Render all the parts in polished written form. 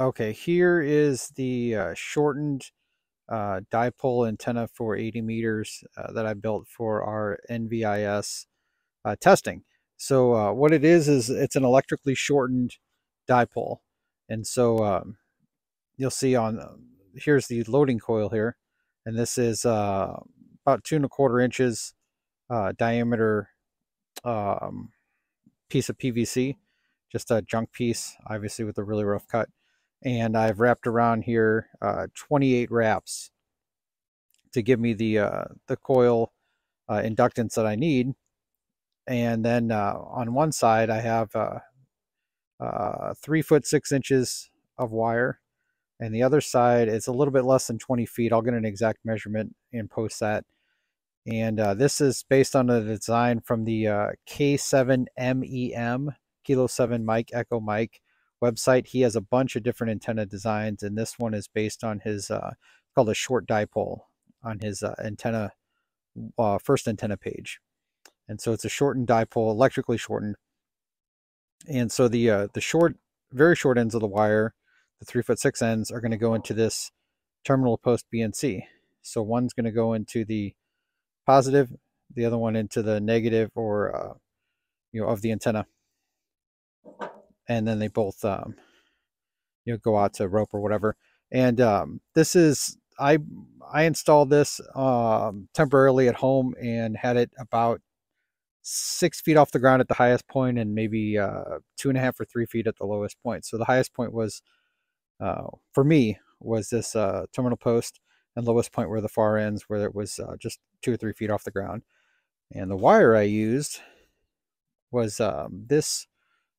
Okay, here is the shortened dipole antenna for 80 meters that I built for our NVIS testing. So what it is it's an electrically shortened dipole. And so you'll see on, here's the loading coil here. And this is about 2¼ inches diameter piece of PVC, just a junk piece, obviously with a really rough cut. And I've wrapped around here 28 wraps to give me the coil inductance that I need. And then on one side I have 3 foot 6 inches of wire, and the other side is a little bit less than 20 feet. I'll get an exact measurement and post that. And this is based on a design from the K7MEM, Kilo 7 Mike Echo Mike website. He has a bunch of different antenna designs, and this one is based on his called a short dipole on his antenna first antenna page. And so it's a shortened dipole, electrically shortened. And so the short, very short ends of the wire, the 3 foot 6 ends, are going to go into this terminal post BNC. So one's going to go into the positive, the other one into the negative, or you know, of the antenna. And then they both, you know, go out to rope or whatever. And this is, I installed this temporarily at home and had it about 6 feet off the ground at the highest point, and maybe 2.5 or 3 feet at the lowest point. So the highest point was, for me, was this terminal post, and lowest point were the far ends, where it was just 2 or 3 feet off the ground. And the wire I used was this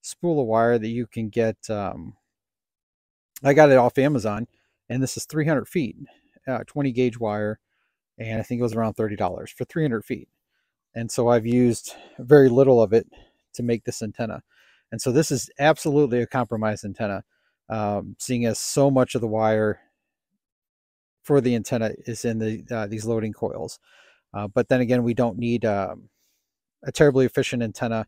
spool of wire that you can get. I got it off Amazon, and this is 300 feet, 20 gauge wire, and I think it was around $30 for 300 feet. And so I've used very little of it to make this antenna. And so this is absolutely a compromised antenna, seeing as so much of the wire for the antenna is in the these loading coils. But then again, we don't need a terribly efficient antenna.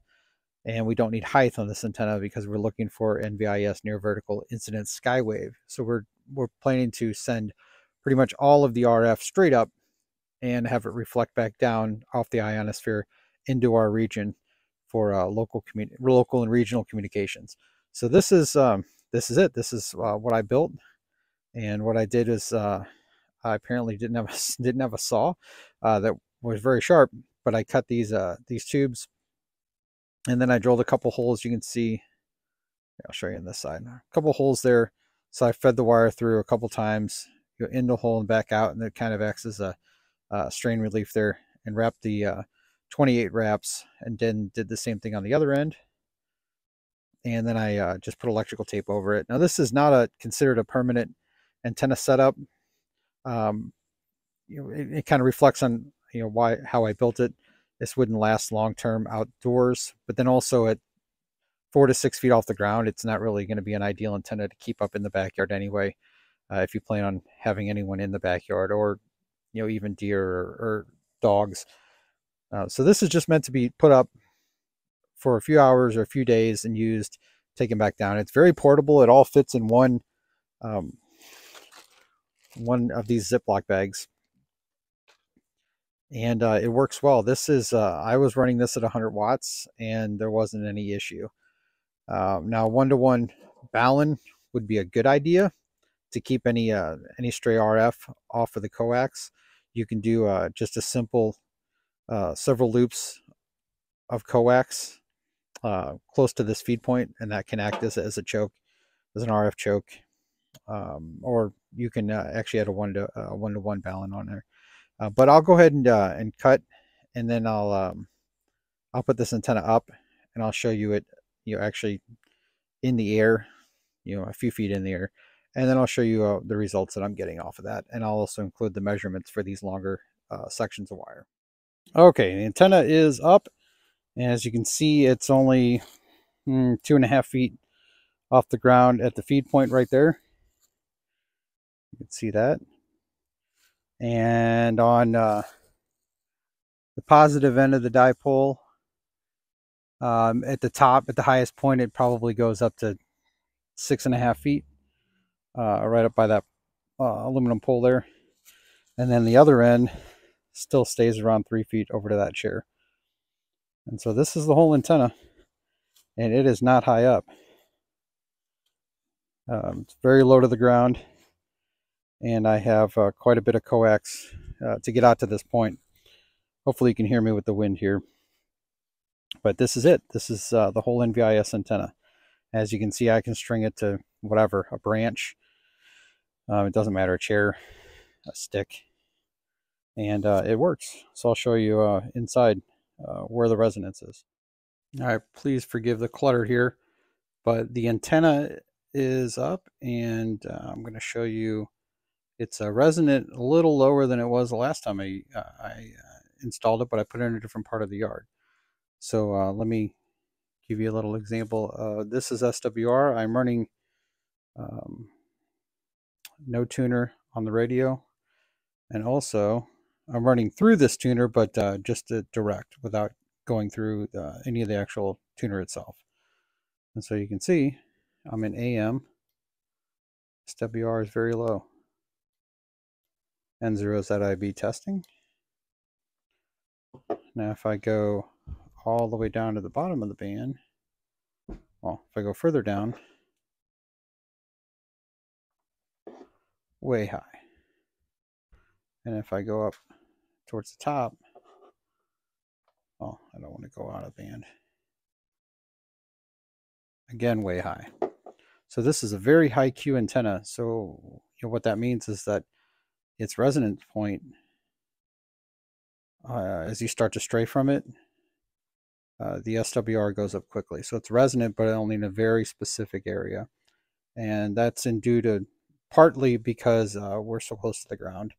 And we don't need height on this antenna because we're looking for NVIS near vertical incident skywave. So we're planning to send pretty much all of the RF straight up and have it reflect back down off the ionosphere into our region for local and regional communications. So this is it. This is what I built. And what I did is I apparently didn't have a saw that was very sharp, but I cut these tubes. And then I drilled a couple holes. You can see, I'll show you on this side, a couple holes there. So I fed the wire through a couple times, go in the hole and back out, and it kind of acts as a strain relief there, and wrapped the 28 wraps, and then did the same thing on the other end. And then I just put electrical tape over it. Now this is not considered a permanent antenna setup. You know, it kind of reflects on, you know, how I built it. This wouldn't last long-term outdoors, but then also at 4 to 6 feet off the ground, it's not really going to be an ideal antenna to keep up in the backyard anyway, if you plan on having anyone in the backyard, or, you know, even deer or dogs. So this is just meant to be put up for a few hours or a few days and used, taken back down. It's very portable. It all fits in one of these Ziploc bags. And it works well. This is, I was running this at 100 watts and there wasn't any issue. Now, 1-to-1 Ballon would be a good idea to keep any stray RF off of the coax. You can do just a simple several loops of coax close to this feed point, and that can act as a choke, as an RF choke. Or you can actually add a 1-to-1 Ballon on there. But I'll go ahead and cut, and then I'll put this antenna up, and I'll show you it, you know, actually in the air, you know, a few feet in the air, and then I'll show you the results that I'm getting off of that, and I'll also include the measurements for these longer sections of wire. Okay, the antenna is up, and as you can see, it's only 2.5 feet off the ground at the feed point right there. You can see that. And on the positive end of the dipole, at the top, at the highest point, it probably goes up to 6.5 feet. right up by that aluminum pole there. And then the other end still stays around 3 feet over to that chair. And so this is the whole antenna, and it is not high up. It's very low to the ground, and I have quite a bit of coax to get out to this point. Hopefully you can hear me with the wind here. But this is it. This is the whole NVIS antenna. As you can see, I can string it to whatever, a branch. It doesn't matter, a chair, a stick, and it works. So I'll show you inside where the resonance is. All right, please forgive the clutter here, but the antenna is up, and I'm going to show you it's a resonant a little lower than it was the last time I installed it, but I put it in a different part of the yard. So let me give you a little example. This is SWR. I'm running no tuner on the radio, and also I'm running through this tuner, but just direct without going through any of the actual tuner itself. And so you can see I'm in AM. SWR is very low. N0 is that IB testing. Now if I go all the way down to the bottom of the band, well, if I go further down, way high. And if I go up towards the top, oh, I don't want to go out of band. Again, way high. So this is a very high Q antenna. So you know, what that means is that its resonance point, as you start to stray from it, the SWR goes up quickly. So it's resonant, but only in a very specific area. And that's due to partly because we're so close to the ground.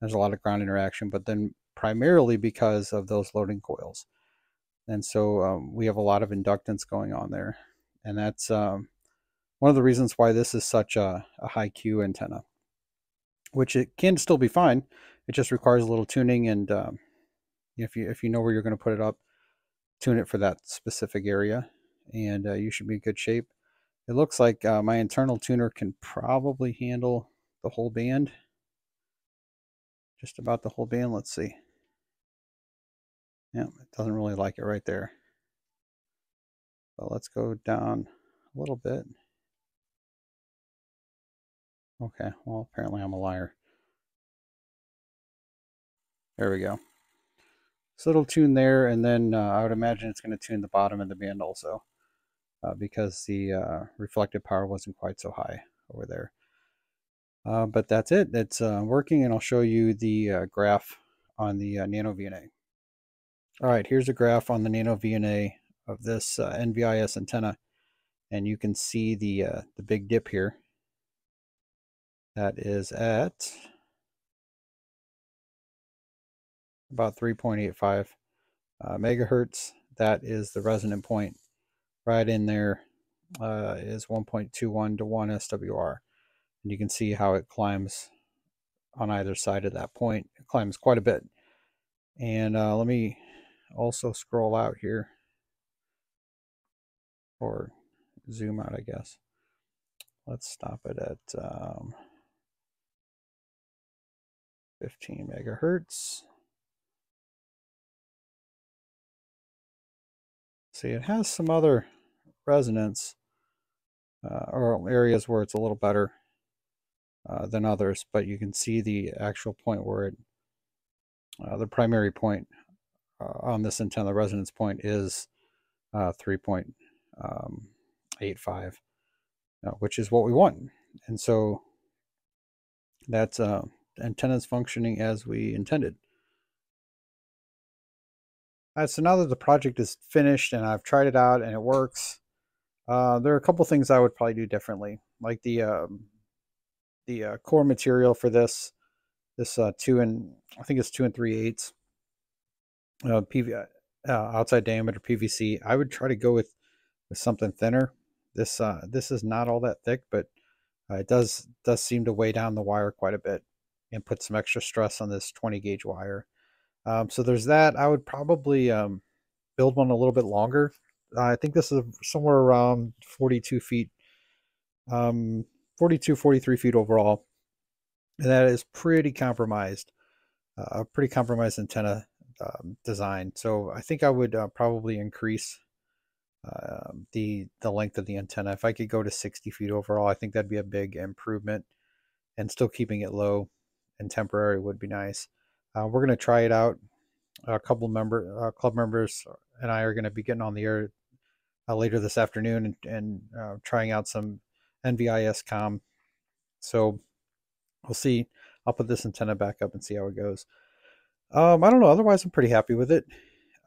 There's a lot of ground interaction, but then primarily because of those loading coils. And so we have a lot of inductance going on there. And that's one of the reasons why this is such a high Q antenna, which it can still be fine. It just requires a little tuning. And if you know where you're going to put it up, tune it for that specific area, and you should be in good shape. It looks like my internal tuner can probably handle the whole band, just about the whole band. Let's see. Yeah, it doesn't really like it right there. But let's go down a little bit. Okay, well, apparently I'm a liar. There we go. So it'll tune there, and then I would imagine it's going to tune the bottom of the band also, because the reflective power wasn't quite so high over there. But that's it. It's working, and I'll show you the graph on the NanoVNA. All right, here's a graph on the NanoVNA of this NVIS antenna, and you can see the big dip here. That is at about 3.85 megahertz. That is the resonant point. Right in there is 1.21 to 1 SWR. And you can see how it climbs on either side of that point. It climbs quite a bit. And let me also scroll out here, or zoom out, I guess. Let's stop it at 15 megahertz. See, it has some other resonance or areas where it's a little better than others, but you can see the actual point where it, the primary point on this antenna, the resonance point, is 3.85, which is what we want. And so that's antennas functioning as we intended. All right, so now that the project is finished and I've tried it out and it works, there are a couple things I would probably do differently, like the core material for this 2 and 3/8 PV, outside diameter PVC. I would try to go with something thinner. This is not all that thick, but it does seem to weigh down the wire quite a bit and put some extra stress on this 20 gauge wire. So there's that. I would probably build one a little bit longer. I think this is somewhere around 42 feet, 42, 43 feet overall. And that is a pretty compromised antenna design. So I think I would probably increase the length of the antenna. If I could go to 60 feet overall, I think that'd be a big improvement, and still keeping it low and temporary would be nice. We're going to try it out. A couple club members and I are going to be getting on the air later this afternoon and trying out some NVIS comm. So we'll see. I'll put this antenna back up and see how it goes. I don't know. Otherwise, I'm pretty happy with it.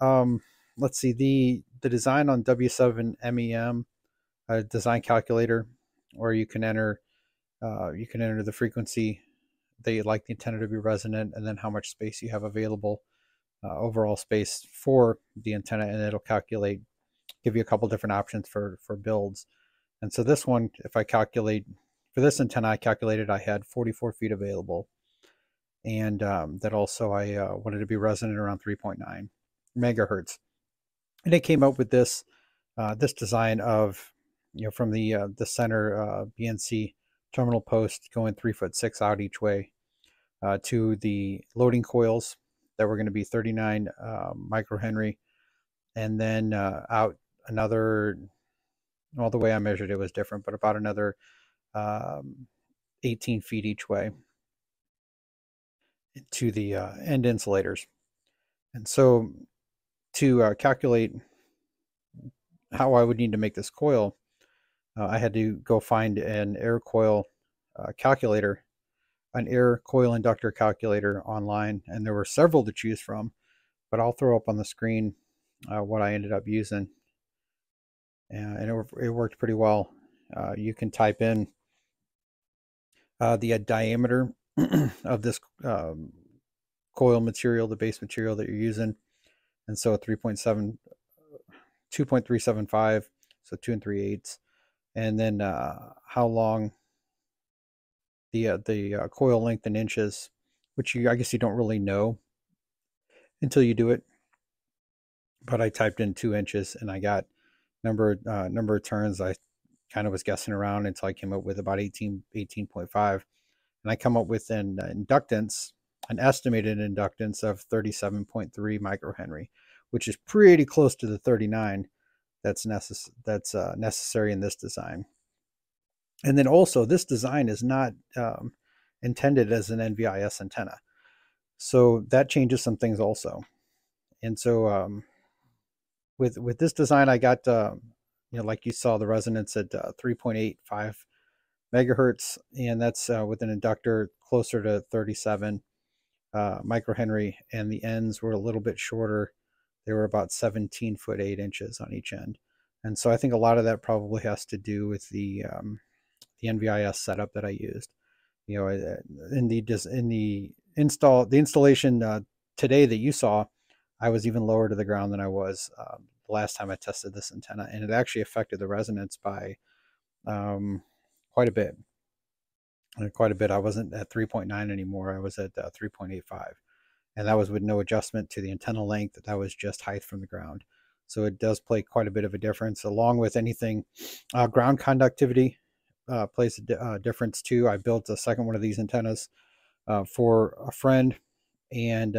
Let's see. The design on W7MEM design calculator, where you can enter the frequency that you'd like the antenna to be resonant, and then how much space you have available, overall space for the antenna, and it'll calculate, give you a couple different options for builds. And so this one, if I calculate for this antenna, I calculated I had 44 feet available, and that also I wanted to be resonant around 3.9 megahertz. And it came up with this this design of, you know, from the center BNC terminal post going 3'6" out each way to the loading coils that were going to be 39 microhenry, and then out another, well, the way I measured it was different, but about another 18 feet each way to the end insulators. And so to calculate how I would need to make this coil, I had to go find an air coil calculator, an air coil inductor calculator online, and there were several to choose from, but I'll throw up on the screen what I ended up using, and it worked pretty well. You can type in the diameter of this coil material, the base material that you're using, and so 2.375, so 2 3/8. And then how long the coil length in inches, which I guess you don't really know until you do it. But I typed in 2 inches, and I got number of turns. I kind of was guessing around until I came up with about 18.5, and I come up with an inductance, an estimated inductance of 37.3 microhenry, which is pretty close to the 39. That's necessary in this design. And then also, this design is not intended as an NVIS antenna, so that changes some things also. And so with this design, I got you know, like you saw, the resonance at 3.85 megahertz, and that's with an inductor closer to 37 microhenry, and the ends were a little bit shorter. They were about 17 foot 8 inches on each end. And so I think a lot of that probably has to do with the NVIS setup that I used. You know, in the installation today that you saw, I was even lower to the ground than I was the last time I tested this antenna, and it actually affected the resonance by quite a bit. I wasn't at 3.9 anymore. I was at 3.85. And that was with no adjustment to the antenna length. That was just height from the ground. So it does play quite a bit of a difference, along with anything. Ground conductivity plays a difference too. I built a second one of these antennas for a friend, and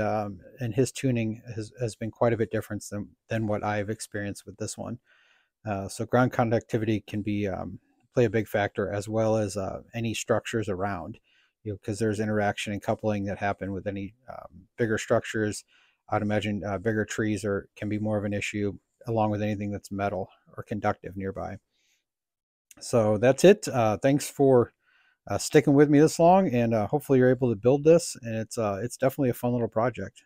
his tuning has been quite a bit different than what I've experienced with this one. So ground conductivity can be play a big factor, as well as any structures around. You know, because there's interaction and coupling that happen with any bigger structures. I'd imagine bigger trees can be more of an issue, along with anything that's metal or conductive nearby. So that's it. Thanks for sticking with me this long, and hopefully you're able to build this. And it's definitely a fun little project.